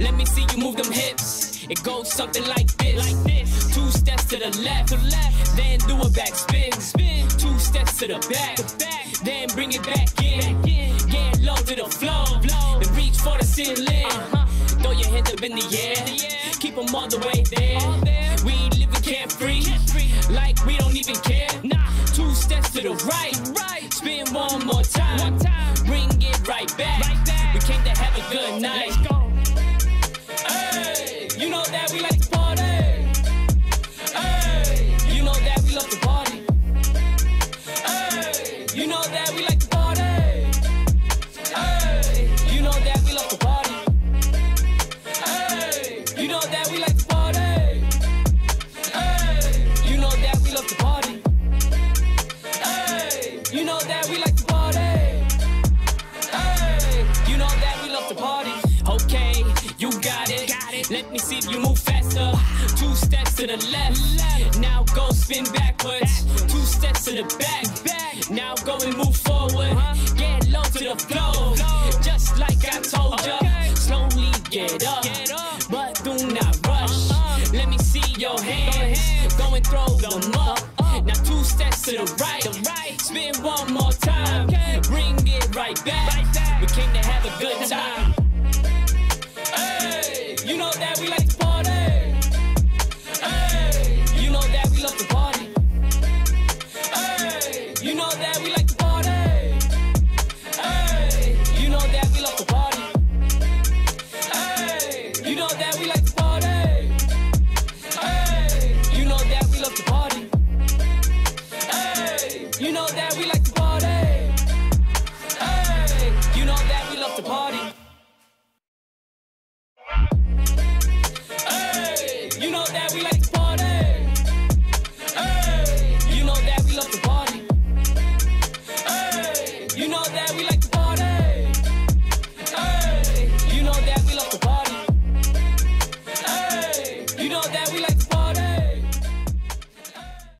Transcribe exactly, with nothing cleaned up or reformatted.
Let me see you move them hips. It goes something like this. Like this. Two steps to the left, to the left. Then do a back spin. Spin. Two steps to the back. The back. Then bring it back in. Back in. Get low to the floor. Blow. Then reach for the ceiling. Uh-huh. Throw your hands up in the air. Yeah. Keep them all the way there. All there. We living carefree. Free. Like we don't even care. Nah. Two steps to the right. Right. Spin one more time. One time. Bring it right back. Right back. We came to have a good night. Let's go. Hey, you know that we like to party. Hey, you know that we love to party. Hey, you know that we like to party. Hey, you know that we love to party. Hey, you know that we like to party. Hey, you know that we love to party. Hey, you know that we like to party. Hey, you know that we love to party. Okay, you got it. Let me see if you move faster. Two steps to the left. Now go spin backwards. Two steps to the back. Now go and move forward. Get low to the floor. Just like I told ya. Slowly get up, but do not rush. Let me see your hands. Go and throw them up. Now two steps to the right. Spin one more time. Bring it right back. We came to have a good time.